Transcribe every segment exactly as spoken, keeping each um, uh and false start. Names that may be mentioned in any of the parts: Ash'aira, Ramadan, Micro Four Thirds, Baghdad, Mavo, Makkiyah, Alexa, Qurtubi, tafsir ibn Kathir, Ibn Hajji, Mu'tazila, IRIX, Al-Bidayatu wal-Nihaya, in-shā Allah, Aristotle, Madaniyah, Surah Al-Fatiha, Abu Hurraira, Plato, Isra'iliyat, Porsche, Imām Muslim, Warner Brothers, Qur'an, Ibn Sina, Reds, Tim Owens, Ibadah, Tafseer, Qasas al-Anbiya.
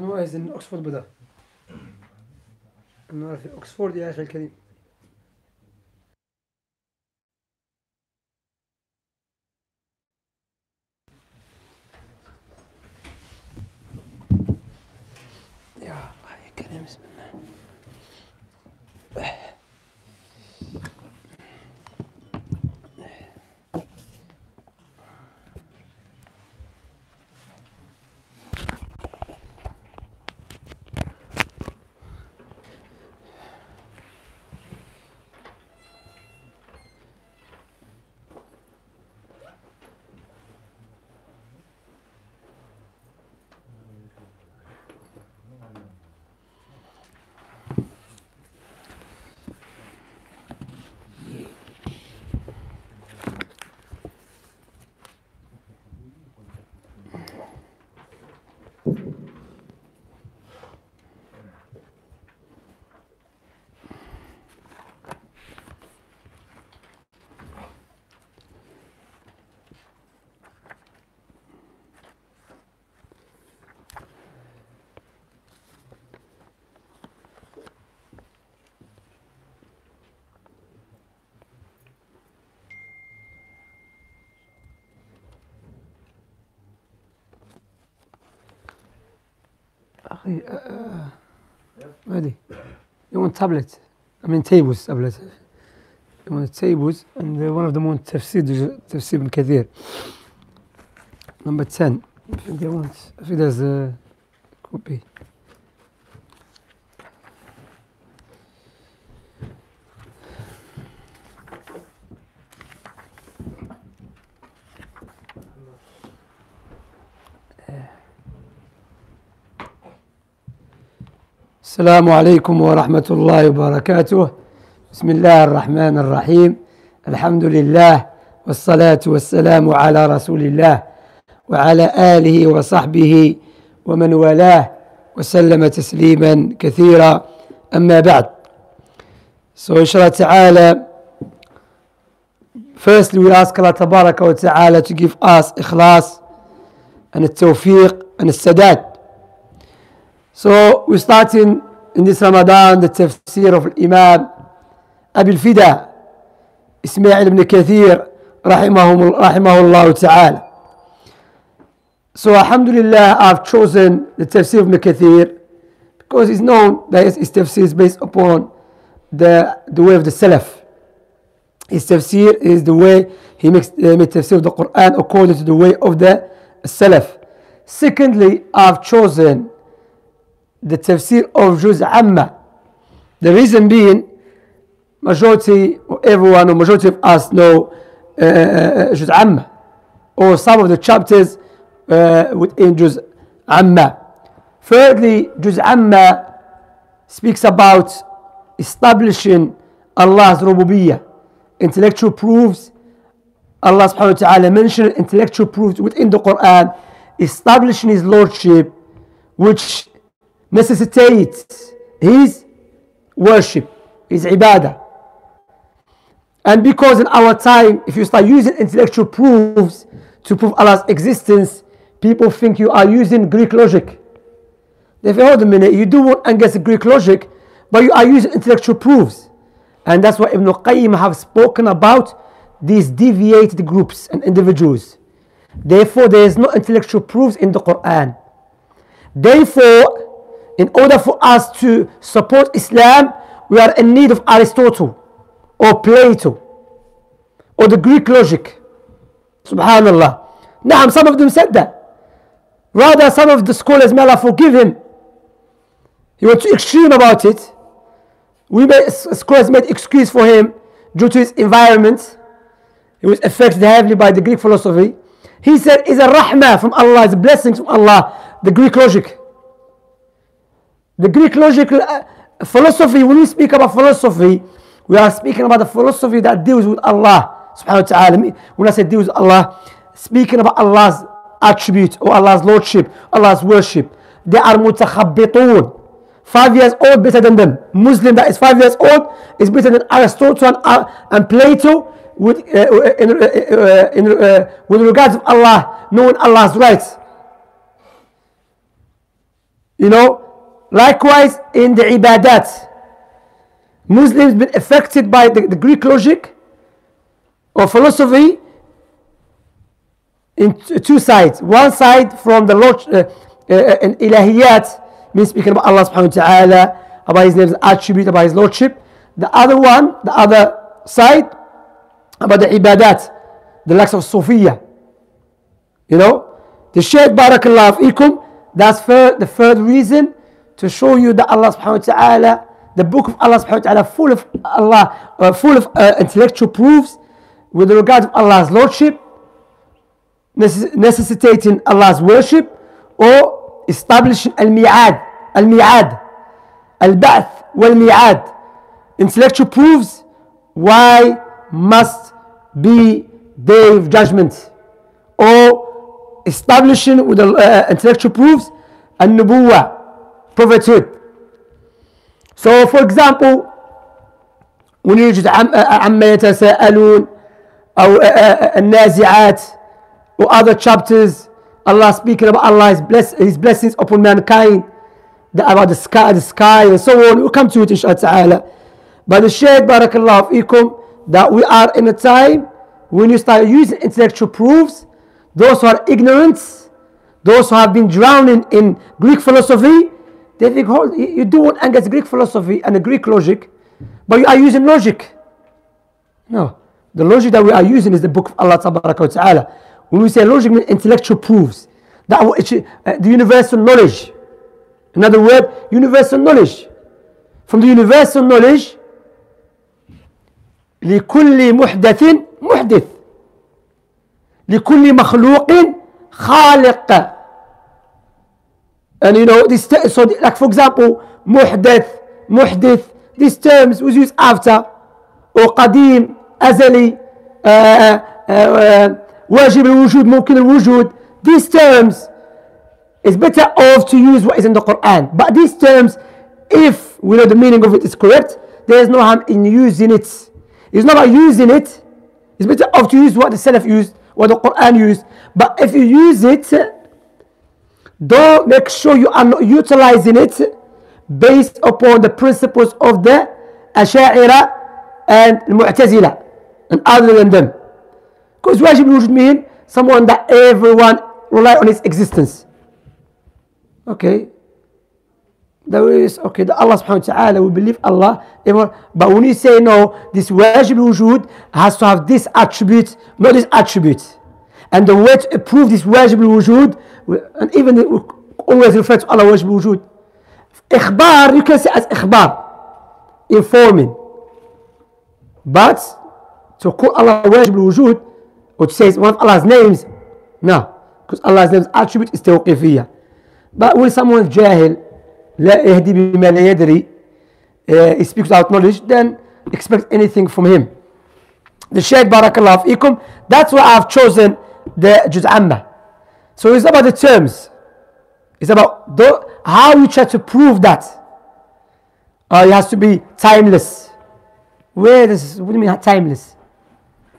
أنواع إذن أكسفورد بدأ أنواع في أكسفورد يا أخي الكريم. يا أخي الكريم بسم الله. أخي ماذا؟ You want tablet? I mean tables tablet. You want tables and one of them want tafsir tafsir ibn Kathir. Number ten. I think they want. I think there's a copy. السلام عليكم ورحمة الله وبركاته. بسم الله الرحمن الرحيم. الحمد لله والصلاة والسلام على رسول الله وعلى آله وصحبه ومن والاه وسلم تسليما كثيرا. أما بعد. So inshallah ta'ala, firstly we ask Allah tabaraka wa ta'ala to give us ikhlas and التوفيق and السداد. So we're starting in this Ramadan the tafsir of Imam Abil Fida Ismail ibn Kathir rahimahullah ta'ala. So alhamdulillah I've chosen the tafsir of Ibn Kathir because it's known that his tafsir is based upon the, the way of the Salaf. His tafsir is the way he makes uh, made tafsir of the Quran according to the way of the Salaf. Secondly, I've chosen the tafsir of Juz Amma. The reason being, majority or everyone or majority of us know uh, Juz Amma or some of the chapters uh, within Juz Amma. Thirdly, Juz Amma speaks about establishing Allah's rububiyyah. Intellectual proofs, Allah subhanahu wa ta'ala mentioned intellectual proofs within the Quran, establishing His Lordship, which necessitates his worship, his ibadah. And because in our time, if you start using intellectual proofs to prove Allah's existence, people think you are using Greek logic. They say, hold a minute, you do want and guess Greek logic, but you are using intellectual proofs. And that's why Ibn al-Qayyim have spoken about these deviated groups and individuals. Therefore, there is no intellectual proofs in the Quran. Therefore, in order for us to support Islam, we are in need of Aristotle or Plato or the Greek logic. Subhanallah. Naam, some of them said that. Rather, some of the scholars, may Allah forgive him, he went too extreme about it. We made, scholars made excuse for him due to his environment. He was affected heavily by the Greek philosophy. He said, it's a rahmah from Allah, it's a blessing from Allah, the Greek logic. The Greek logical philosophy, when we speak about philosophy, we are speaking about the philosophy that deals with Allah subhanahu wa ta'ala. When I say deals with Allah, speaking about Allah's attribute or Allah's lordship, Allah's worship. They are mutakhabbitun. Five years old better than them. Muslim that is five years old is better than Aristotle and, uh, and Plato with, uh, in, uh, uh, in, uh, with regards to Allah, knowing Allah's rights. You know, likewise in the ibadat, Muslims been affected by the, the Greek logic or philosophy in two sides. One side from the log, uh, uh, in ilahiyat, means speaking about Allah subhanahu wa ta'ala, about his name's attribute, about his lordship. The other one, the other side, about the ibadat, the lacks of Sophia. You know, the shaykh barakallahu fikum, that's third, the third reason to show you that Allah subhanahu wa ta'ala, the book of Allah subhanahu wa ta'ala, full of Allah, uh, full of uh, intellectual proofs with regard to Allah's lordship, necess necessitating Allah's worship, or establishing al-mi'ad, al-mi'ad, al-ba'th wal-mi'ad. Intellectual proofs why must be day of judgment, or establishing with the uh, intellectual proofs al-nubuwa, prophethood. So, for example, when you read عَمَّا يَتَسَاءَلُونَ or النَّازِعَاتِ or other chapters, Allah speaking about Allah's bless, His blessings upon mankind, the, about the sky, the sky, and so on. We'll come to it inshaAllah. But the shaykh barakallahu fikum, that we are in a time when you start using intellectual proofs, those who are ignorant, those who have been drowning in Greek philosophy, they think, hold, you do want and get Greek philosophy and the Greek logic, but you are using logic. No, the logic that we are using is the book of Allah Ta'ala. When we say logic, means intellectual proofs, that uh, the universal knowledge. In other words, universal knowledge. From the universal knowledge, لكل محدث محدث لكل مخلوق خالق. And you know, this, so like for example, muhdath, muhdith, these terms was used after, or qadim, azali, wajib al-wujud, mumkin al-wujud. These terms, it's better off to use what is in the Quran. But these terms, if we know the meaning of it is correct, there is no harm in using it. It's not about using it. It's better off to use what the Salaf used, what the Quran used. But if you use it, don't make sure you are not utilizing it based upon the principles of the Ash'aira and Mu'tazila and other than them. Because Wajib al-Wujud means someone that everyone relies on its existence. Okay. That is okay, that Allah subhanahu wa ta'ala, we believe Allah, everyone, but when you say no, this Wajib al-Wujud has to have this attribute, not this attribute. And the way to prove this Wajib al-Wujud, and even we always refer to Allah Wajib al-Wujud. Ikhbar, you can say as Ikhbar, informing. But to call Allah Wajib al-Wujud, or to say it's one of Allah's names, no. Because Allah's name's attribute is Tawqifiyya. But when someone is Jahil, لا يهدي بما لا يدري, he speaks without knowledge, then expect anything from him. The Shaykh barakallahu fikum, that's why I've chosen the Juz Amma. So it's about the terms. It's about the, how you try to prove that. Uh, it has to be timeless. Where does, what do you mean timeless?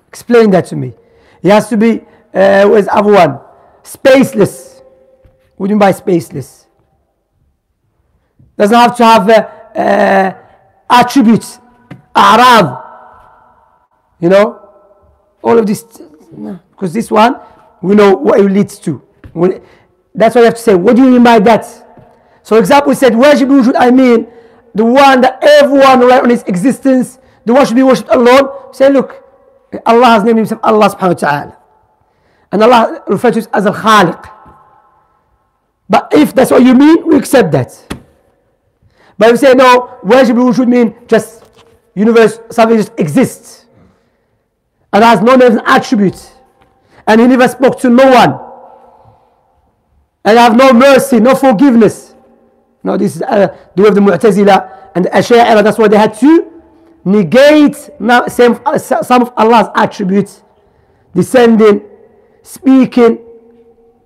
Explain that to me. It has to be, uh, where's the other one? Spaceless. What do you mean by spaceless? Doesn't have to have uh, uh, attributes, a'rab, you know, all of this. No. Because this one, we know what it leads to. When, that's why you have to say, what do you mean by that? So, for example, we said, Wajib al-Wujud, I mean, the one that everyone relies on his existence, the one should be worshipped alone. We say, look, Allah has named himself Allah subhanahu wa ta'ala. And Allah refers to it as al-Khaliq. But if that's what you mean, we accept that. But we say, no, Wajib al-Wujud mean just universe, something just exists. And has no names and attributes. And he never spoke to no one. And have no mercy, no forgiveness. No, this is uh, the way of the Mu'tazila and the Ash'aira. That's why they had to negate some, some of Allah's attributes. Descending, speaking.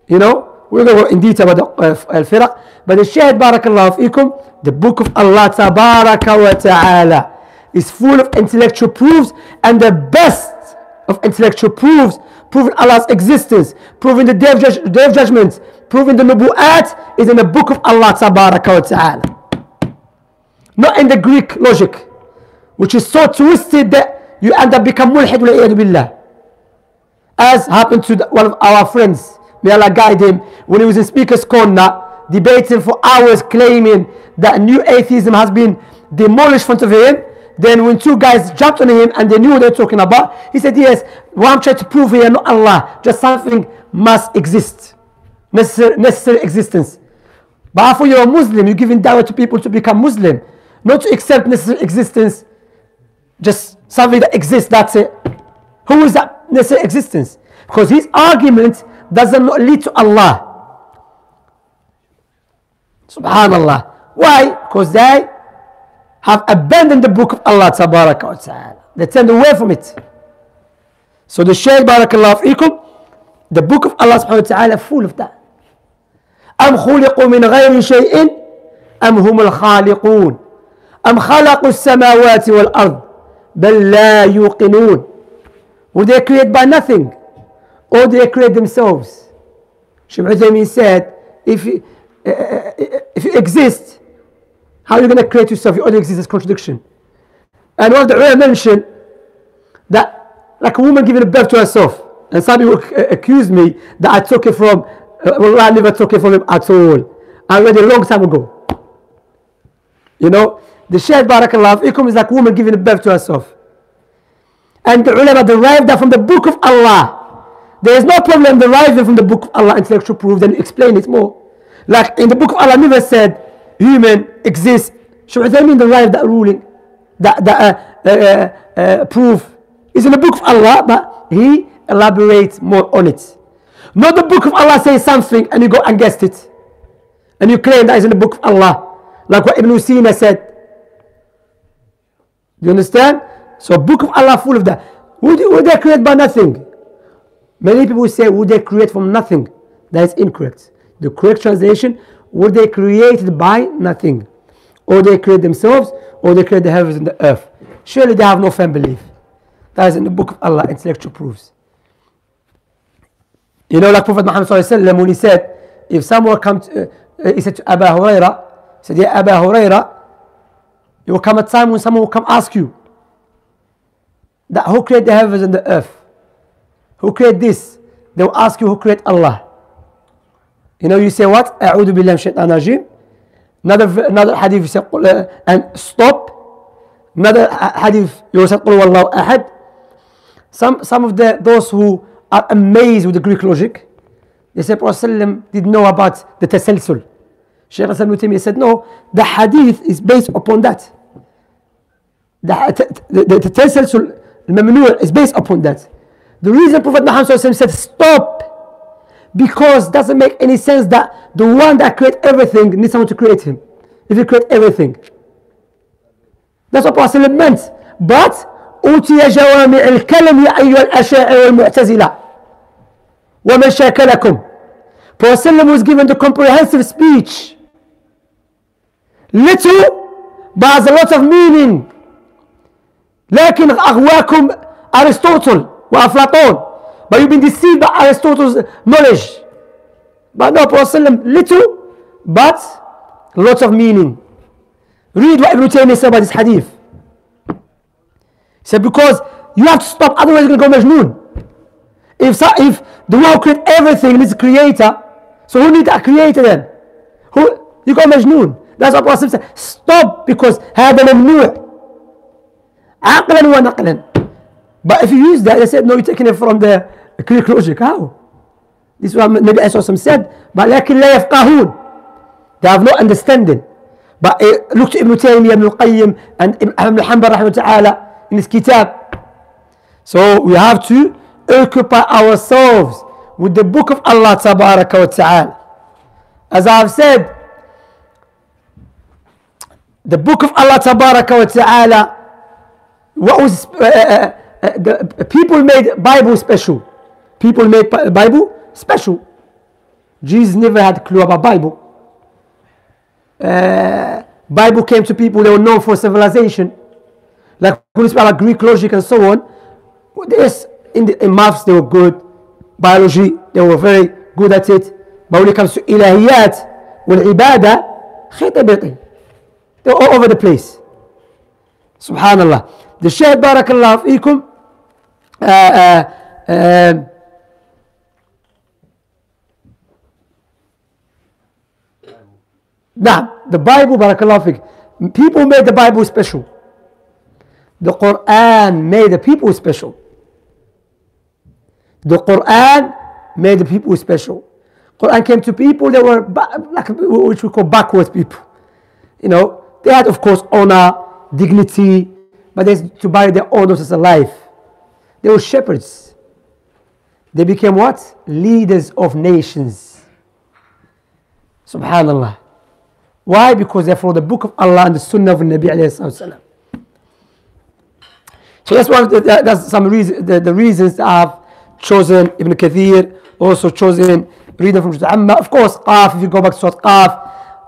You know, we're going to go in detail about the uh, al-Firaq. But the Shaykh barakallahu fikum, the book of Allah tabaraka wa ta'ala is full of intellectual proofs, and the best of intellectual proofs, proving Allah's existence, proving the day of, judge, day of judgment, proving the Nubu'at is in the book of Allah Ta'ala. Not in the Greek logic, which is so twisted that you end up becoming mulhid wal-iyadu billah. As happened to the, one of our friends, may Allah guide him, when he was in Speaker's Corner, debating for hours, claiming that new atheism has been demolished in front of him. Then when two guys jumped on him and they knew what they were talking about, he said, yes, what I'm trying to prove here, not Allah, just something must exist, necessary, necessary existence. But for you're a Muslim, you're giving da'wah to people to become Muslim, not to accept necessary existence, just something that exists, that's it. Who is that necessary existence? Because his argument doesn't lead to Allah. Subhanallah. Why? Because they have abandoned the book of Allah Ta'ala. They turned away from it. So the Shaykh, barakallahu fiikum, the book of Allah Subhanahu wa Ta'ala full of that. أَمْ خُلِقُوا مِنْ غَيْرِ شَيْءٍ أَمْ هُمُ الْخَالِقُونَ أَمْ خَلَقُوا السَّمَاوَاتِ وَالْأَرْضِ بَلْ لَا يُوقِنُونَ. Were they created by nothing? Or they create themselves? Shaykh Uthaymeen said, if you, Uh, if you exist, how are you going to create yourself? You already exist. As contradiction. And one of the ulama mentioned that, like a woman giving birth to herself, and some people accuse me that I took it from, uh, well, I never took it from him at all. I read it a long time ago. You know, the Shaykh barakallahu fiikum is like a woman giving birth to herself. And the ulama derived that from the book of Allah. There is no problem deriving from the book of Allah intellectual proof, then explain it more. Like in the book of Allah never said human exists. Shaykh Uthaymeen derived that ruling, that, that uh, uh, uh, proof. It's in the book of Allah, but he elaborates more on it. Not the book of Allah says something and you go and guessed it. And you claim that it's in the book of Allah. Like what Ibn Sina said. Do you understand? So book of Allah full of that. Would, would they create by nothing? Many people say, would they create from nothing? That is incorrect. The correct translation, were they created by nothing? Or they create themselves, or they create the heavens and the earth. Surely they have no firm belief. That is in the book of Allah, intellectual proofs. You know, like Prophet Muhammad Sallallahu Alaihi Wasallam, when he said, if someone comes, uh, uh, he said to Abu Hurraira, he said, yeah, Abu Hurraira, you will come a time when someone will come ask you, that who created the heavens and the earth? Who created this? They will ask you who created Allah. You know, you say what? A'udhu billahi shaitan rajim. Another, another hadith, you say, uh, and stop. Another hadith, you say, Qul wallahu ahad. Some, some of the, those who are amazed with the Greek logic, they say, Prophet ﷺ didn't know about the tasalsul. Shaykh Ibn Taymiyyah said, no, the hadith is based upon that. The, the, the, the tasalsul, al-mamnu' is based upon that. The reason Prophet Muhammad Sallallahu Alaihi Wasallam said, stop, because it doesn't make any sense that the one that creates everything needs someone to create him. If you create everything. That's what Prophet meant. But أُوتِيَ جَوَامِعِ الْكَلَمِ يَا أَيُّهَا الْأَشَاعِرَ وَالْمُعْتَزِلَةِ وَمَنْ شَاكَلَكُمْ. Prophet was given the comprehensive speech. Little, but has a lot of meaning. لكن أغواكم Aristotle وأفلاطون. But you've been deceived by Aristotle's knowledge. But no, Prophet little, but lots of meaning. Read what Ibn Taymiyyah said about this hadith. He said, because you have to stop, otherwise you're going to go majnoon. If, so, if the one who created everything needs a creator, so who needs a creator then? Who, you go majnoon. That's what Prophet said. Stop, because هذا ممنوع. عقلا ونقلا. But if you use that, they said, no, you're taking it from the Greek logic. How? This is what Nabi Sallallahu said, but لكن لا يفقهون. They have no understanding. But uh, look to Ibn Taymiyyah, Ibn al-Qayyim, and Ibn al-Hambali rahmatullahi ta'ala in his kitab. So we have to occupy ourselves with the book of Allah ta'ala. As I have said, the book of Allah ta'ala, what was uh, Uh, the people made Bible special. People made Bible special. Jesus never had a clue about Bible. Uh, Bible came to people they were known for civilization, like Greek logic and so on. This in, the, in maths they were good, biology they were very good at it. ما هو اللي كمسوا الالهيات والعباده خيطي بيطي all over the place. سبحان الله. الشيخ بارك الله فيكم آآ آآ آآ نعم the Bible بارك الله فيك. People made the Bible special. The Quran made the people special. The Quran made the people special. Quran came to people that were like which we call backwards people. You know, they had of course honor, dignity, but they had to bury their own daughters alive. They were shepherds. They became what? Leaders of nations. Subhanallah. Why? Because they follow the book of Allah and the Sunnah of Nabi alayhi salam. So that's one of the, that's some reason, the, the reasons I've chosen Ibn Kathir, also chosen reading from Juz Amma. Of course, Qaf, if you go back to Surah Qaf,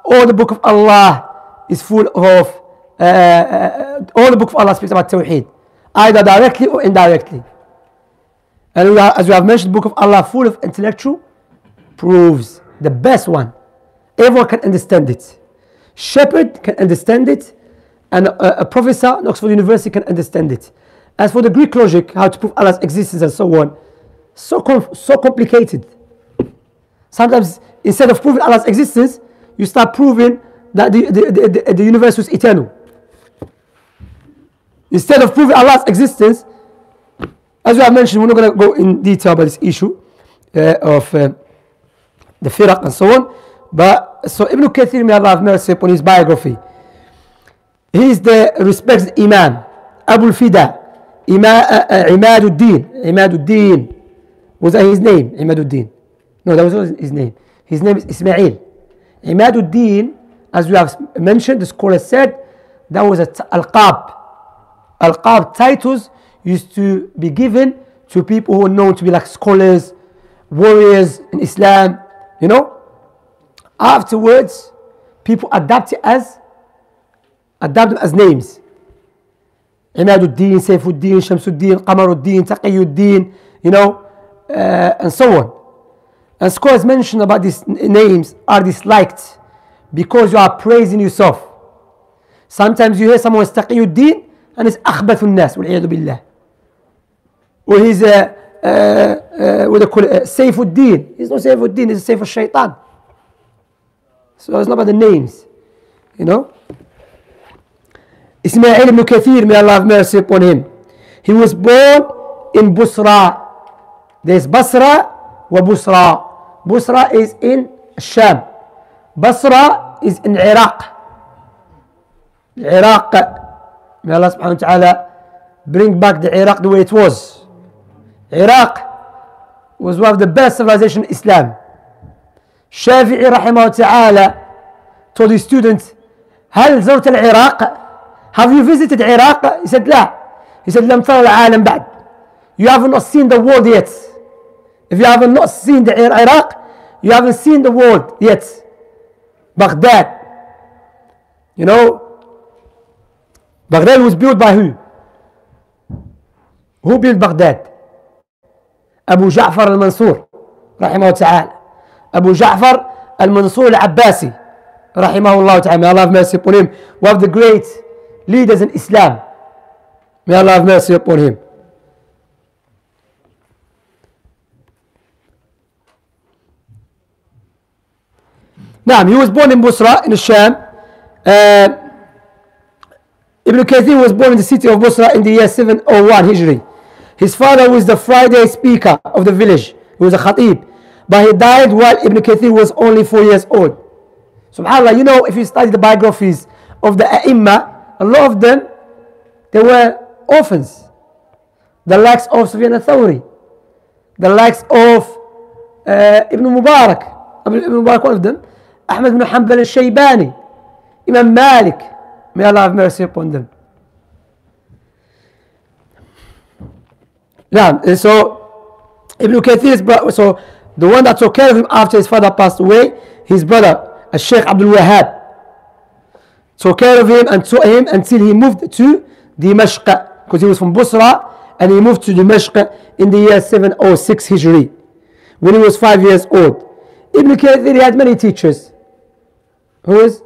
all the book of Allah is full of, uh, uh, all the book of Allah speaks about Tawheed, either directly or indirectly. And we are, as we have mentioned, the book of Allah full of intellectual proofs, the best one. Everyone can understand it. Shepherd can understand it, and a, a professor at Oxford University can understand it. As for the Greek logic, how to prove Allah's existence and so on, so, com so complicated. Sometimes, instead of proving Allah's existence, you start proving that the, the, the, the universe is eternal. Instead of proving Allah's existence, as we have mentioned, we're not going to go in detail about this issue uh, of uh, the firaq and so on. But so Ibn Kathir, may Allah have mercy upon his biography, he is the respected Imam, Abu al-Fida, Imad al-Din. Imad al-Din, was that his name? Imad al-Din. No, that was not his name. His name is Ismail. Imad al-Din, as we have mentioned, the scholar said, that was a al-qab. Al-qab titles used to be given to people who are known to be like scholars, warriors in Islam, you know. Afterwards, people adapt it as adapt them as names. Imaduddin, Saifuddin, Shamsuddin, Qamaruddin, Taqiyuddin, you know, uh, and so on. And scholars mentioned about these names are disliked because you are praising yourself. Sometimes you hear someone is Taqiyuddin and it's Akhbathun Nas, wal-iyadu billah. Or he's uh, uh, uh, what they call it, uh, Saifuddin. He's not Saifuddin, he's Saif al-Shaytan. So it's not about the names, you know. Ismail ibn Kathir, may Allah have mercy upon him. He was born in Basra. There's Basra wa Basra. Basra is in Sham. Basra is in Iraq. Iraq. May Allah subhanahu wa ta'ala bring back the Iraq the way it was. Iraq was one of the best civilization in Islam. Shafi'i rahimahullah ta'ala told his students, هل زرت العراق? Have you visited Iraq? He said لا. He said لم تر العالم بعد. You haven't not seen the world yet. If you haven't not seen the Iraq, you haven't seen the world yet. Baghdad. You know, Baghdad was built by who? Who built Baghdad? Abu Ja'far al-Mansur rahimahullah ta'ala. Abu Ja'far al-Mansur al-Abbasi rahimahullah ta'ala, may Allah have mercy upon him, one of the great leaders in Islam, may Allah have mercy upon him. Now, he was born in Basra in Sham. Uh, Ibn Kathir was born in the city of Basra in the year seven oh one Hijri. His father was the Friday speaker of the village. He was a khatib. But he died while Ibn Kathir was only four years old. SubhanAllah, you know, if you study the biographies of the A'imma, a lot of them, they were orphans. The likes of Sufyan al-Thawri, the likes of uh, Ibn Mubarak, Ibn Mubarak, one of them, Ahmed ibn Hanbal al-Shaybani, Imam Malik, may Allah have mercy upon them. Now, so, Ibn Kathir's brother, so, the one that took care of him after his father passed away, his brother, Sheikh Abdul Wahab, took care of him and taught him until he moved to Dimashq, because he was from Basra, and he moved to Dimashq in the year seven oh six Hijri, when he was five years old. Ibn Kathir, he had many teachers. Who is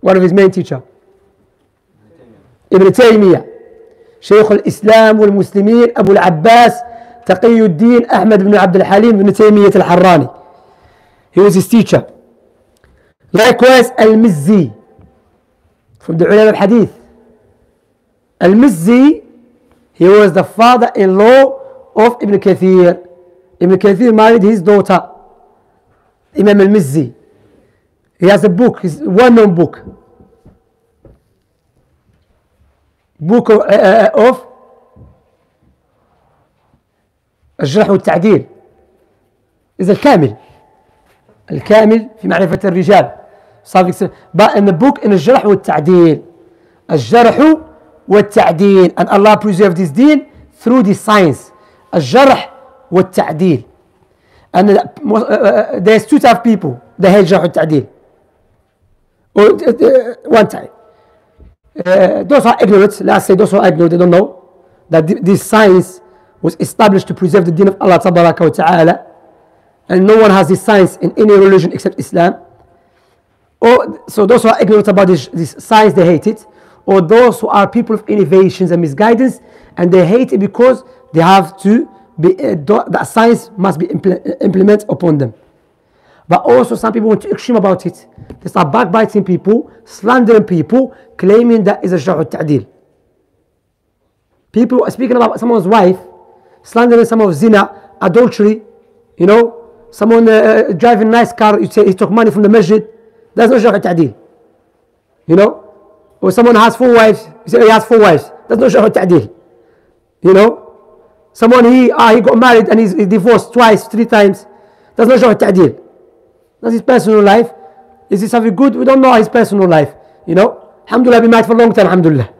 one of his main teachers? Ibn Taymiyyah. شيخ الإسلام والمسلمين أبو العباس تقي الدين أحمد بن عبد الحليم بن تيمية الحراني. He was his teacher. Likewise Al-Mizzi from the ulama of hadith. Al-Mizzi, he was the father-in-law of Ibn Kathir. Ibn Kathir married his daughter, Imam Al-Mizzi. He has a book, his well-known book. Book of, uh, of الجرح والتعديل is الكامل الكامل في معرفة الرجال in a book in الجرح والتعديل الجرح والتعديل and Allah preserved this deen through this science الجرح والتعديل and uh, there's two type of people they hate الجرح والتعديل one time. Uh, those are ignorant, let's say those who are ignorant, they don't know that th this science was established to preserve the deen of Allah tabaraka wa ta'ala, and no one has this science in any religion except Islam. Or, so those who are ignorant about this, this science, they hate it, or those who are people of innovations and misguidance, and they hate it because they have to be, uh, that science must be impl implemented upon them. But also some people want to extreme about it. They start backbiting people, slandering people, claiming that is a jarh al-ta'dil. People are speaking about someone's wife, slandering someone of zina, adultery, you know, someone uh, driving a nice car, you say he took money from the masjid, that's not jarh al-ta'dil. You know? Or someone has four wives, you say he has four wives, that's not jarh al-ta'dil. You know? Someone, he, ah, he got married and he's, he's divorced twice, three times, that's not jarh al-ta'dil. That's his personal life. Is this something good? We don't know his personal life. You know, alhamdulillah, we met for a long time, alhamdulillah.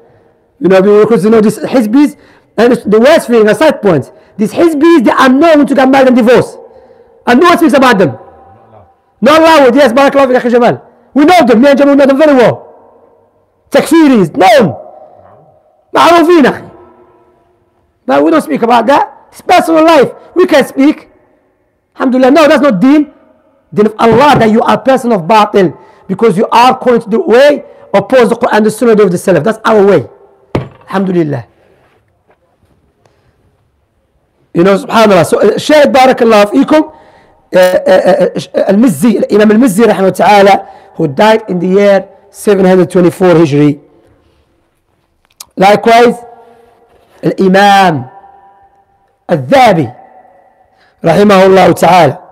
You know, because you know, these hizbis, and the worst thing, a side point, these hizbis, they are known to get married and divorce. And no one speaks about them. No Allah, yes, barakallahu fi Jamal. We know them, me and Jamal know them very well. Takfiris, known. Ma'arufina. But we don't speak about that. His personal life, we can speak. Alhamdulillah, no, that's not deen. Deen of Allah, that you are a person of batil because you are going to the way opposed to the Quran and the Sunnah of the Salaf. That's our way. Alhamdulillah. You know, subhanallah. So, Shaykh barakallahu feekum, Al-Mizzi, Imam Al-Mizzi rahmatullahi ta'ala, who died in the year seven hundred twenty-four Hijri. Likewise, Al-Imam Al-Dhahabi rahimahullah ta'ala.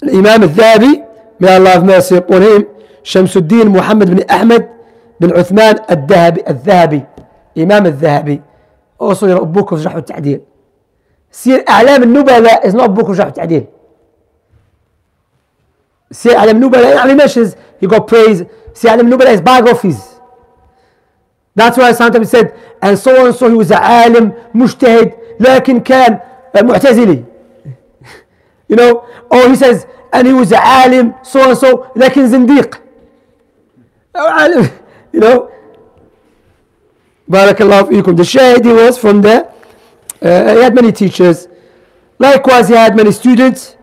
الإمام الذهبي may Allah have mercy upon him, شمس الدين محمد بن أحمد بن عثمان الذهبي الذهبي إمام الذهبي also your book of جرح والتعديل. سير أعلام النبلاء is not book of جرح والتعديل. سير أعلام النبلاء يعني mentions he got praise. سير أعلام النبلاء is biographies. That's why sometimes said and so and so he was a عالم مجتهد لكن كان معتزلي. You know, or he says, and he was a alim, so and so, لكن زنديق. You know, barakallahu feekum. The shaykh, he was from there. Uh, he had many teachers. Likewise, he had many students.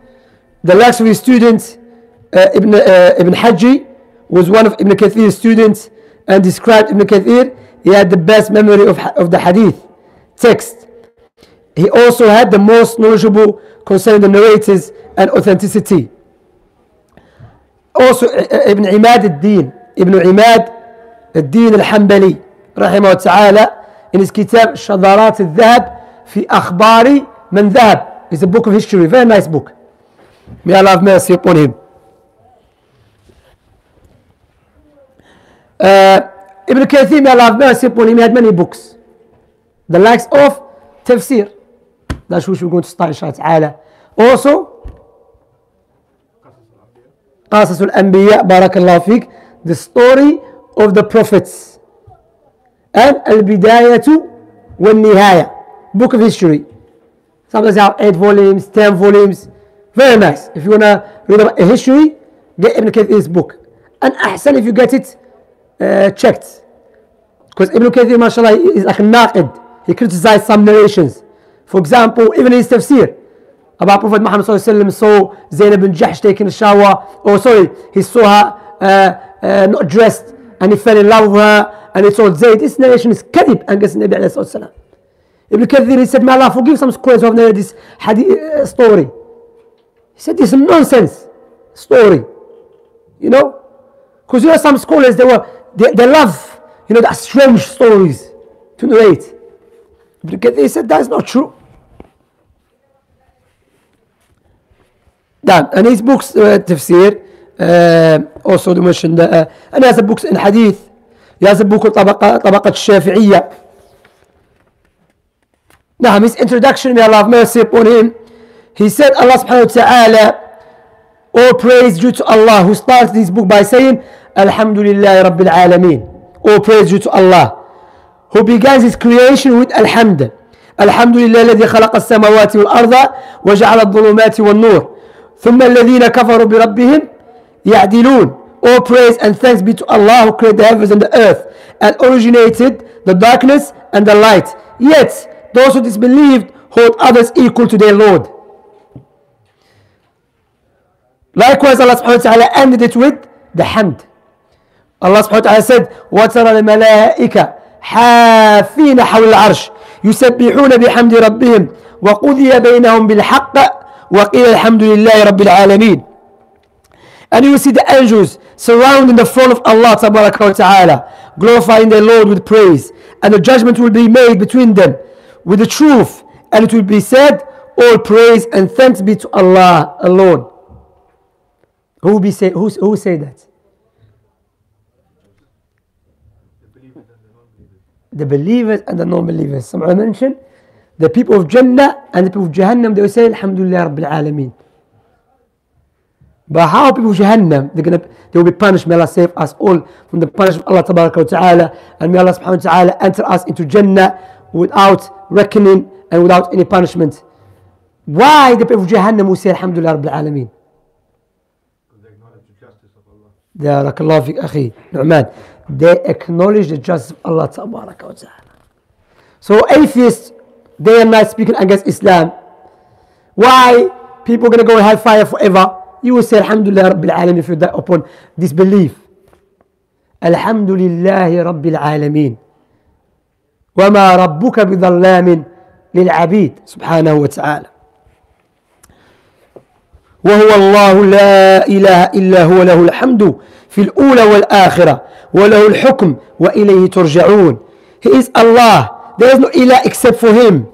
The last of his students, uh, Ibn uh, Ibn Hajji, was one of Ibn Kathir's students and described Ibn Kathir. He had the best memory of of the hadith text. He also had the most knowledgeable concerning the narrators and authenticity. Also, Ibn Imad al-Din, Ibn al-Imad al-Din al-Hambali, rahimahu ta'ala, in his kitab Shذrات al-Dhahab fi akhbari man dhahab. It's a book of history, very nice book. May Allah have mercy upon him. Uh, Ibn Kathir, may Allah have mercy upon him, he had many books. The likes of Tafseer. That's which we're going to start, inshallah ta'ala. Also, Qasas al-Anbiya, barakallahu feek, the story of the prophets. And Al-Bidayatu wal-Nihaya, book of history. Sometimes they have eight volumes, ten volumes. Very nice. If you want to read about a history, get Ibn Kathir's book. And Ahsan, if you get it, uh, checked. Because Ibn Kathir, mashallah, is like a naqid. He criticized some narrations. For example, even his tafsir, about Prophet Muhammad saw Zaynab bint Jahsh taking a shower, or sorry, he saw her uh, uh, not dressed, and he fell in love with her, and he told Zayd. This narration is kadib against Nabi alayhi salam. Ibn Kathir, he said, may Allah forgive some scholars who have narrated this hadith uh, story. He said, this is nonsense story, you know, because you know some scholars, they were they, they love, you know, the strange stories to narrate. Ibn Kathir said that's not true. That, and his books, uh, Tafseer, uh, also they mentioned, uh, and he has a books in Hadith. He has a book on Tabaqa Shafi'iyya. Now, his introduction, may Allah have mercy upon him. He said, Allah subhanahu wa ta'ala, all praise due to Allah, who starts this book by saying, Alhamdulillah Rabbil Alameen. All praise due to Allah, who begins his creation with Alhamd. Alhamdulillah الذي خلق السماوات والأرض وجعل الظلمات والنور ثم الذين كفروا بربهم يعدلون. All praise and thanks be to Allah, who created the heavens and the earth and originated the darkness and the light. Yet those who disbelieved hold others equal to their Lord. Likewise, Allah subhanahu wa ta'ala ended it with the hamd. Allah subhanahu wa ta'ala said, وَتَرَى الْمَلَائِكَ حَافِينَ حَوْلَ الْعَرْشِ يُسَبِّحُونَ بِحَمْدِ رَبِّهِمْ وَقُضِيَ بَيْنَهُمْ بِالْحَقِّ وَقِيلَ الْحَمْدُ لِلَّهِ رَبِّ الْعَالَمِينَ. And you will see the angels surrounding the throne of Allah tabaraka wa ta'ala, glorifying their Lord with praise, and the judgment will be made between them with the truth, and it will be said, all praise and thanks be to Allah alone. Who be say who, who say that? The believers and the non-believers. Some I mentioned the people of Jannah and the people of Jahannam, they will say Alhamdulillah Rabbil Alameen. But how people of Jahannam, they're gonna they will be punished. May Allah save us all from the punishment of Allah Tabaraka wa Ta'ala, and may Allah subhanahu wa ta'ala enter us into Jannah without reckoning and without any punishment. Why the people of Jahannam will say Alhamdulillah Rabbil Alameen? They acknowledge the justice of Allah. They acknowledge the justice of Allah Tabaraka wa Ta'ala. So atheists, day and night speaking against Islam. Why people are going to go in hellfire forever? You will say Alhamdulillah Rabbil Alameen if you die upon disbelief. Alhamdulillah Rabbil Alameen. وما ربك بظلام للعبيد سبحانه وتعالى. وهو الله لا إله إلا هو له الحمد في الأولى والآخرة وله الحكم وإليه ترجعون. He is Allah. There is no ilah except for Him.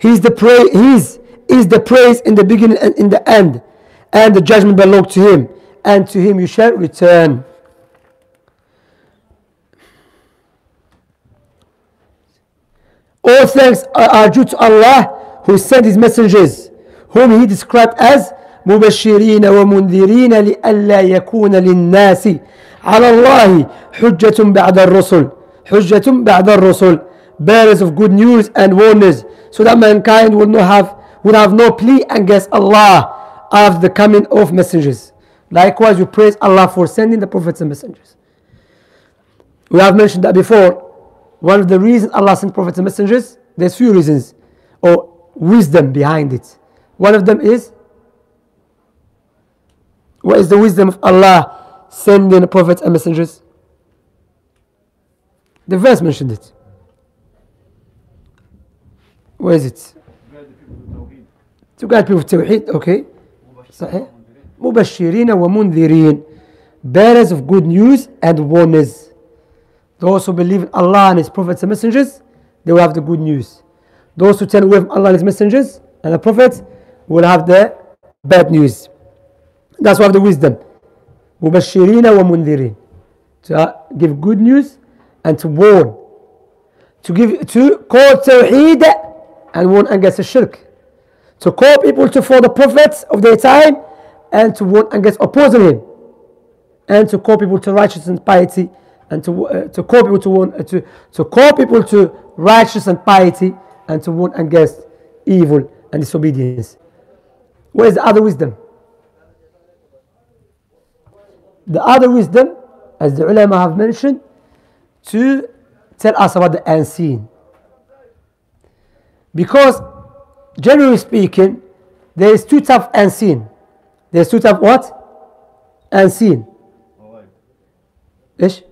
He is the praise. He is the praise in the beginning and in the end, and the judgment belongs to Him, and to Him you shall return. All thanks are due to Allah, who sent His messengers, whom He described as مبشرين ومنذرين لئلا يكون للناس على الله حجة بعد الرسل حجة بعد الرسل, bearers of good news and warners, so that mankind would not have would have no plea against Allah after the coming of messengers. Likewise, we praise Allah for sending the prophets and messengers. We have mentioned that before. One of the reasons Allah sent prophets and messengers, there's few reasons or wisdom behind it. One of them is, what is the wisdom of Allah sending the prophets and messengers? The verse mentioned it. Where is it? To guide people to Tawheed, okay. Mubashirina wa mundhirin, bearers of good news and warners. Those who believe in Allah and His prophets and messengers, they will have the good news. Those who turn away from Allah and His messengers and the prophets will have the bad news. That's one of the wisdom. Mubashirina wa mundhirin, to give good news and to warn, to give to call Tawheed and warn against the shirk, to call people to follow the prophets of their time and to warn against opposing him, and to call people to righteousness and piety. And to, uh, to call people to warn, uh, to, to call people to righteousness and piety, and to warn against evil and disobedience. Where is the other wisdom? The other wisdom, as the ulama have mentioned, to tell us about the unseen. Because generally speaking, There is two types unseen. There is two types what? Unseen. إيش؟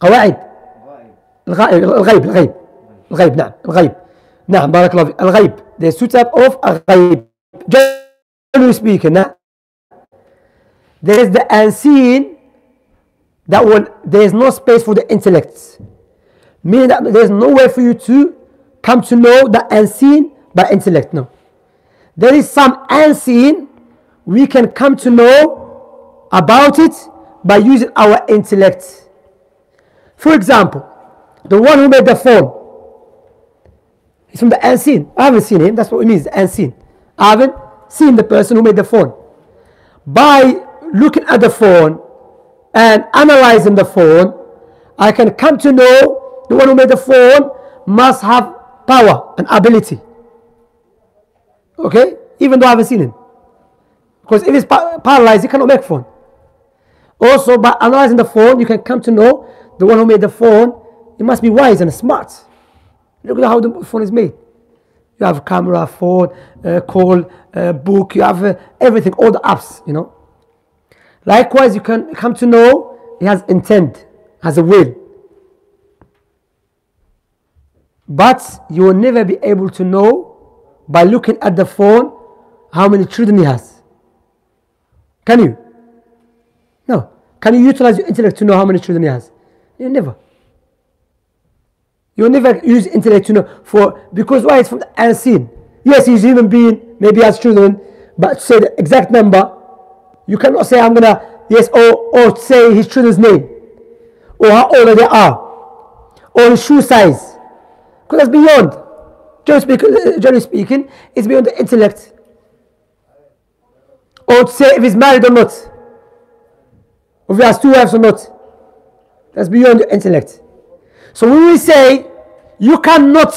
قواعد. الغيب الغيب الغيب الغيب نعم الغيب نعم بارك الله فيك الغيب. There is two types of الغيب. Generally speaking, there is the unseen that will there is no space for the intellect. Meaning that there is no way for you to come to know the unseen by intellect. No. There is some unseen we can come to know about it by using our intellect. For example, the one who made the phone, he's from the unseen. I haven't seen him, that's what it means, unseen. I haven't seen the person who made the phone. By looking at the phone and analyzing the phone, I can come to know the one who made the phone must have power and ability. Okay? Even though I haven't seen him. Because if he's paralyzed, he cannot make phone. Also, by analyzing the phone, you can come to know the one who made the phone, he must be wise and smart. Look at how the phone is made. You have camera, phone, uh, call, uh, book, you have uh, everything, all the apps, you know. Likewise, you can come to know he has intent, has a will. But you will never be able to know by looking at the phone how many children he has. Can you? No. Can you utilize your intellect to know how many children he has? You never. You never use intellect to know for because why? It's from the unseen. Yes, he's a human being, maybe he has children, but to say the exact number, you cannot say I'm gonna yes or or say his children's name or how old they are or his shoe size. Because that's beyond. Generally speaking, generally speaking, it's beyond the intellect. Or to say if he's married or not. If he has two wives or not. That's beyond the intellect. So when we say you cannot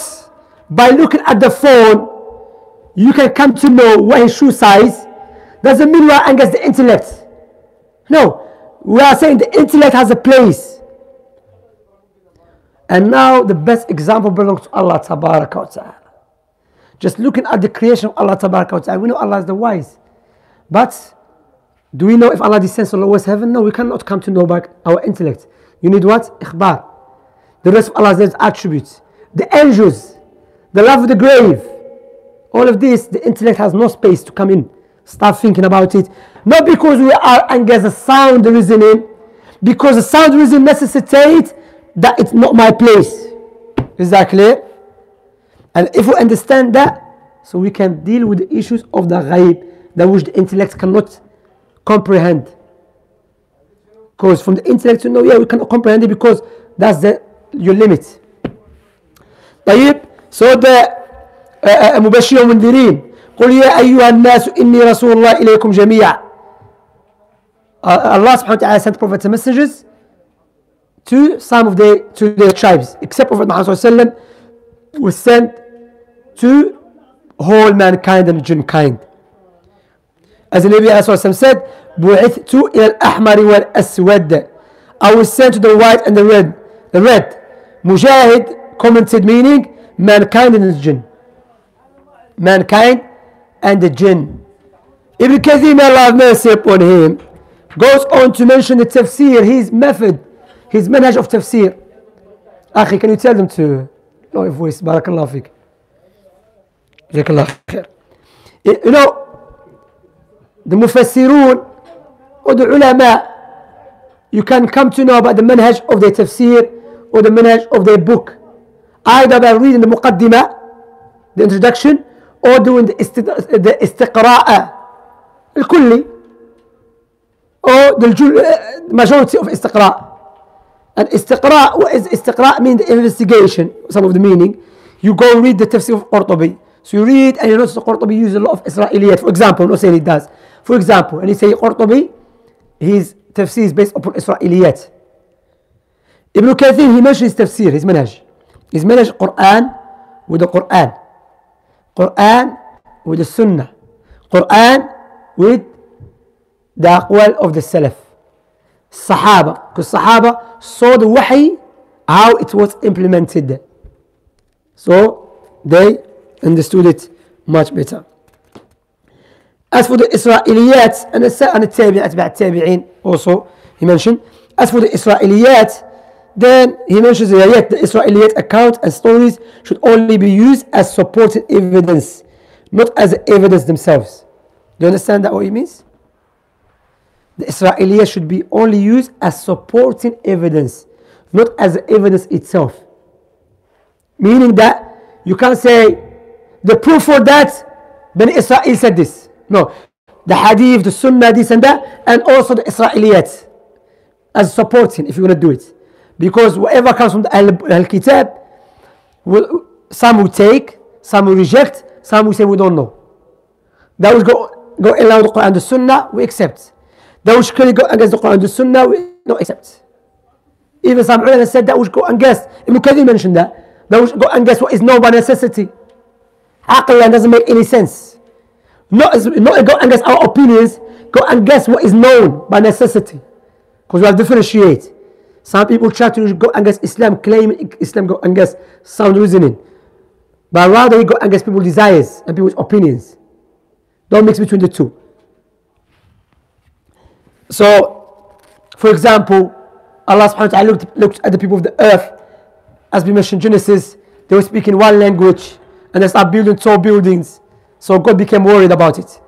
by looking at the phone you can come to know what his shoe size, doesn't mean we are against the intellect. No, we are saying the intellect has a place. And now the best example belongs to Allah Tabaraka wa Ta'ala. Just looking at the creation of Allah Tabaraka wa Ta'ala, we know Allah is the wise. But do we know if Allah descends to the lowest heaven? No, we cannot come to know by our intellect. You need what? Ikhbar. The rest of Allah's attributes, the angels, the love of the grave, all of this, the intellect has no space to come in. Start thinking about it. Not because we are against the sound reasoning, because the sound reasoning necessitates that it's not my place. Is that clear? And if we understand that, so we can deal with the issues of the ghaib, that which the intellect cannot comprehend. Because from the intellect, you know, yeah, we cannot comprehend it because that's the your limit. طيب. So the مبشرين ومنذرين قل يا أيها الناس إني رسول الله إليكم جميعا. Allah subhanahu wa ta'ala sent prophets and messengers to some of the to their tribes, except Prophet Muhammad sallallahu alaihi wasallam was sent to whole mankind and jinn kind. As the Nabi sallallahu alaihi wasallam said, بعثت إلى الأحمر والأسود. I was sent to the white and the red. The red. Mujahid commented, meaning mankind and the jinn. Mankind and the jinn. Ibn Kathir, may Allah have mercy upon him, goes on to mention the tafsir, his method, his manhaj of tafsir. Akhi, can you tell them to lower your voice? Barakallah fik. Jazakallah khair. You know, the mufassirun or the ulama, you can come to know about the manhaj of their tafsir, or the manhaj of their book, either by reading the muqaddimah, the introduction, or doing the istiqra'a al-kulli, or the majority of istiqra'. And istiqra', what is istiqra'? Means the investigation, some of the meaning. You go read the tafsir of Qurtubi. So you read and you notice that Qurtubi uses a lot of Isra'iliyat, for example, not saying he does. For example, and he says Qurtubi, his tafsir is based upon Isra'iliyat. Ibn Kathir, he mentions tafsir, his manhaj. His manhaj, Quran with the Quran. Quran with the Sunnah. Quran with the aqwal of the Salaf. Sahaba, because Sahaba saw the wahi, how it was implemented. So they understood it much better. As for the Isra'iliyat and the, and the Tabi'in, Atba' Tabi'in also, he mentioned. As for the Isra'iliyat, then he mentions that yet the Isra'iliyat account and stories should only be used as supporting evidence, not as evidence themselves. Do you understand that what it means? The Isra'iliyat should be only used as supporting evidence, not as evidence itself. Meaning that you can't say, the proof for that, Bani Israel said this. No, the hadith, the sunnah, this and that, and also the Isra'iliyat as supporting if you want to do it. Because whatever comes from the Al-Kitab, will, some will take, some will reject, some will say we don't know. That will go, go along the Quran and the Sunnah, we accept. That which clearly go against the Quran and the Sunnah, we don't accept. Even some ulama said that which go against, Ibn Kathir mentioned that, that which go against what is known by necessity. Aqlan doesn't make any sense. Not, not go against our opinions, go against what is known by necessity. Because we have to differentiate. Some people try to go against Islam, claiming Islam go against sound reasoning. But rather he go against people's desires and people's opinions. Don't mix between the two. So, for example, Allah subhanahu wa ta'ala looked, looked at the people of the earth. As we mentioned Genesis, they were speaking one language and they started building tall buildings. So God became worried about it.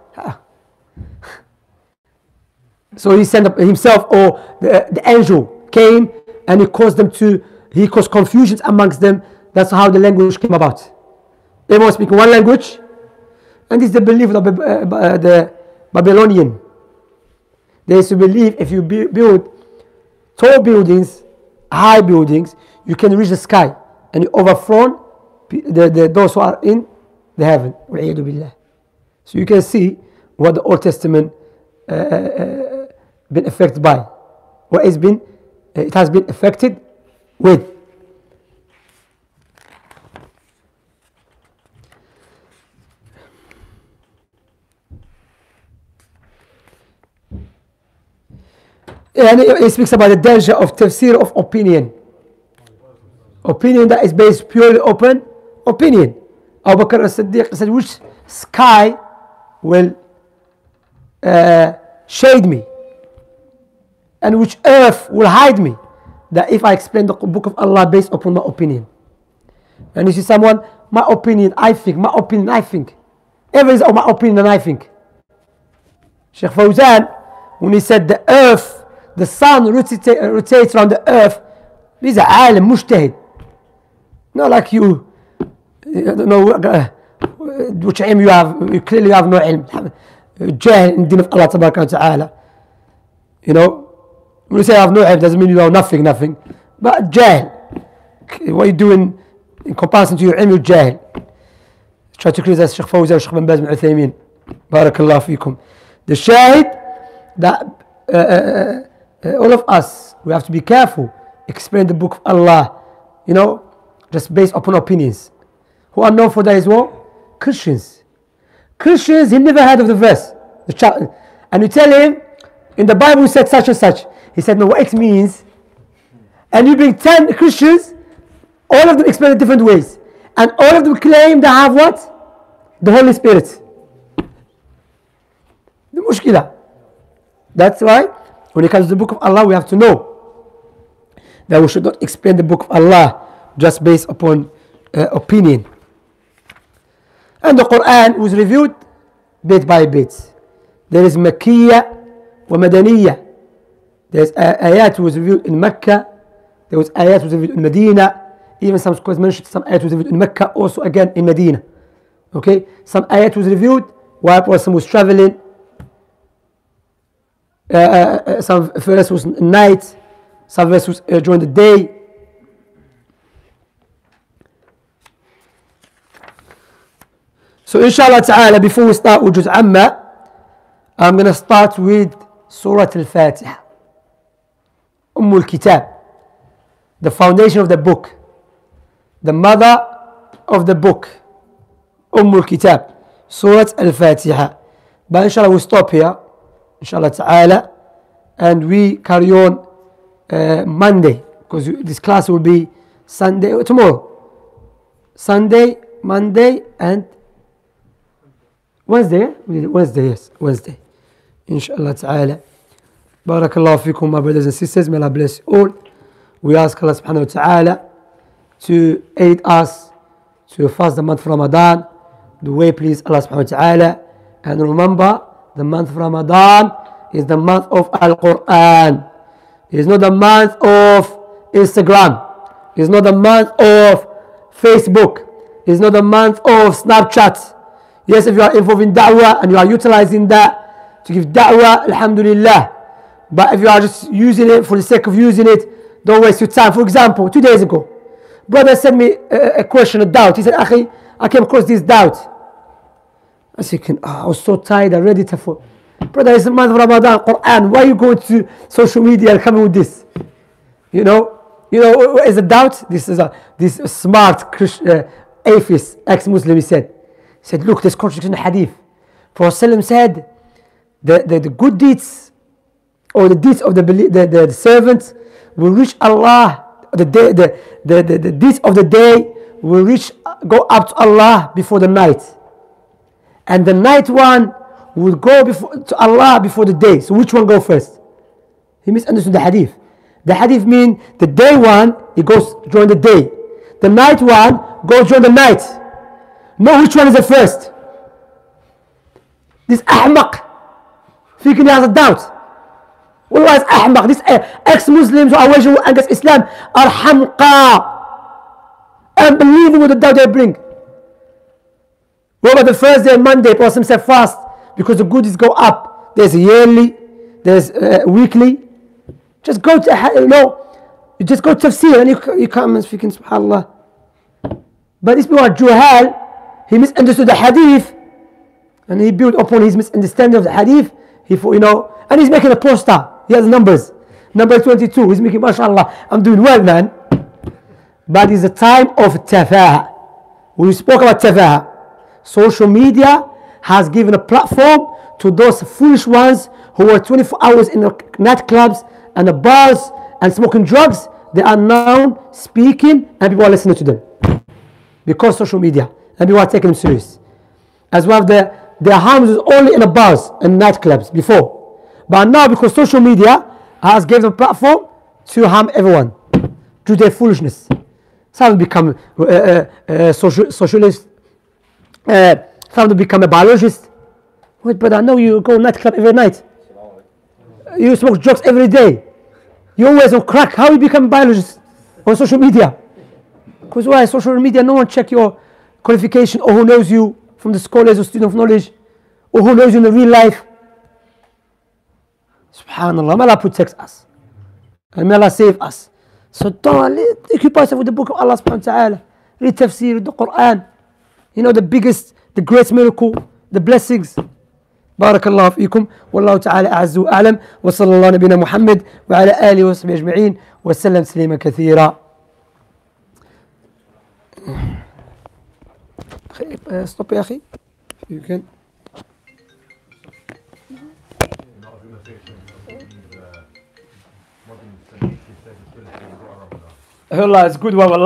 So he sent up himself, or the, the angel came and he caused them to, he caused confusions amongst them. That's how the language came about. They were speaking one language, and this is the belief of the Babylonian. They used to believe if you build tall buildings, high buildings, you can reach the sky and you overthrow the, the, those who are in the heaven. So you can see what the Old Testament uh, uh, been affected by, what has been, it has been affected with. And it speaks about the danger of tafsir of opinion. Opinion that is based purely upon opinion. Abu Bakr as-Siddiq said, which sky will uh, shade me? And which earth will hide me? That if I explain the book of Allah based upon my opinion. And you see someone, my opinion, I think, my opinion, I think. Everything is on my opinion and I think. Sheikh Fawzan, when he said the earth, the sun rotata rotates around the earth. These are alim, mujtahid. Not like you, I don't know uh, which ilm you have. You clearly have no ilm. Jahil in the deen of Allah ta'ala. You know, when you say I have no ilm, doesn't mean you know nothing, nothing. But jahil. What you do in, in comparison to your ilm, you're jahil. Try to criticize Sheikh Fawzi or Sheikh Bin Baz bin Uthaymin. Barakallahu feekum. The shahid that. Uh, uh, Uh, all of us, we have to be careful, explain the book of Allah, you know, just based upon opinions. Who are known for that is what? Christians. Christians, he never heard of the verse. The child, and you tell him, in the Bible it said such and such. He said, no, what it means. And you bring ten Christians, all of them explain it different ways. And all of them claim they have what? The Holy Spirit. The mushkila. That's why. When it comes to the book of Allah, we have to know that we should not explain the book of Allah just based upon uh, opinion. And the Quran was reviewed bit by bit. There is Makkiyah wa Madaniyah. There is uh, ayat was reviewed in Mecca. There was ayat was reviewed in Medina. Even some scholars mentioned some ayat was reviewed in Mecca, also again in Medina. Okay, some ayat was reviewed while a person was traveling. Uh, uh, some verse was night, some verse was uh, during the day. So inshallah ta'ala, before we start with Juz Amma, I'm going to start with Surah Al-Fatiha, Ummul Kitab, the foundation of the book, the mother of the book, Ummul Kitab, Surah Al-Fatiha. But inshallah we'll stop here, inshallah ta'ala, and we carry on uh, Monday, because this class will be Sunday, tomorrow, Sunday, Monday and Wednesday, Wednesday, yes, Wednesday. Inshallah ta'ala. Barakallahu fikum, my brothers and sisters. May Allah bless you all. We ask Allah subhanahu wa ta'ala to aid us to fast the month of Ramadan the way please Allah subhanahu wa ta'ala. And remember, the month of Ramadan is the month of Al-Qur'an. It is not the month of Instagram. It is not the month of Facebook. It is not the month of Snapchat. Yes, if you are involved in da'wah and you are utilizing that to give da'wah, alhamdulillah. But if you are just using it for the sake of using it, don't waste your time. For example, two days ago, brother sent me a, a question, a doubt. He said, Akhi, I came across this doubt. I said, oh, I was so tired, I read it. I thought, brother, it's the month of Ramadan, Quran. Why are you going to social media and coming with this? You know, you know, as a doubt, this is a this smart Christian, uh, atheist, ex-Muslim, he said, he said, look, there's contradiction in the hadith. Prophet said, the, the, the good deeds or the deeds of the, the, the, the servants will reach Allah, the, day, the, the, the, the deeds of the day will reach, go up to Allah before the night. And the night one will go before, to Allah before the day. So which one go first? He misunderstood the hadith. The hadith means the day one, it goes during the day. The night one goes during the night. Know which one is the first. This ahmaq. Thinking he has a doubt. What was ahmaq? These ex-Muslims who are waging war against Islam are hamqa. Unbelievable with the doubt they bring. What about the first day, Monday? Prophet said fast because the goodies go up. There's yearly, there's uh, weekly. Just go to, you know, you just go to tafsir and you, you come and speaking, subhanAllah. But this people, Juhal, he misunderstood the hadith and he built upon his misunderstanding of the hadith. He thought, you know, and he's making a poster. He has numbers. Number twenty-two, he's making, mashallah, I'm doing well, man. But it's a time of tafaha. We spoke about tafaha. Social media has given a platform to those foolish ones who were twenty-four hours in the nightclubs and the bars and smoking drugs. They are now speaking and people are listening to them because social media, and people are taking them serious. As well, their, their harms was only in the bars and nightclubs before, but now because social media has given a platform to harm everyone through their foolishness. Some become uh, uh, uh, social, socialists, uh, some become a biologist. Wait, but I know you go nightclub every night. You smoke drugs every day. You always on crack. How you become biologists on social media? Because why? Social media, no one check your qualification or who knows you from the scholars or student of knowledge or who knows you in the real life. SubhanAllah, may Allah protects us and may Allah save us. So don't occupy yourself with the book of Allah subhanahu wa ta'ala. Read tafsir, the Quran. You know the biggest, the greatest miracle, the blessings. بارك الله فيكم والله تعالى أعز وأعلم وصلى الله نبينا محمد وعلى آله وصحبه أجمعين وسلم تسليما كثيرا. Stop يا أخي. You can. It's good one والله.